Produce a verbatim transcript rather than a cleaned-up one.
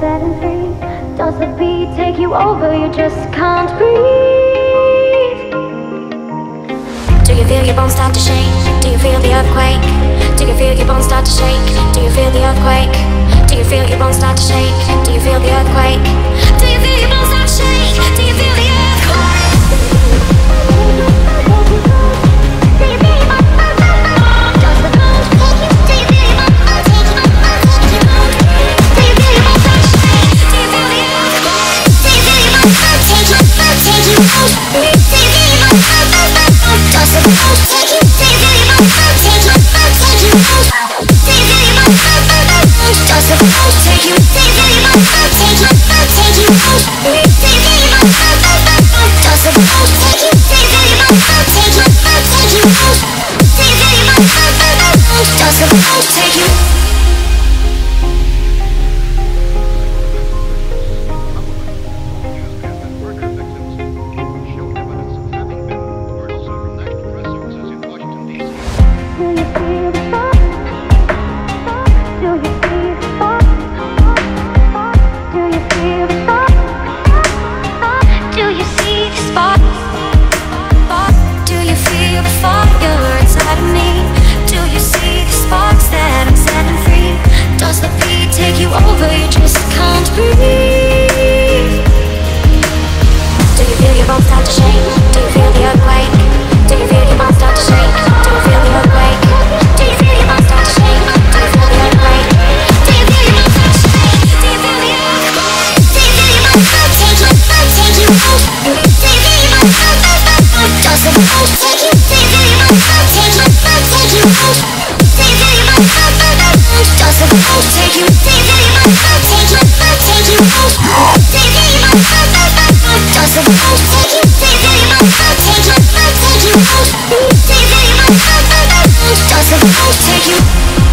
set and free? Does the beat take you over? You just can't breathe. Do you feel your bones start to shake? Do you feel the earthquake? Do you feel your bones start to shake? Do you feel the earthquake? Do you feel your bones start to shake? Do you feel the earthquake? Do you feel your bones start to shake? Do you feel the I'll take you.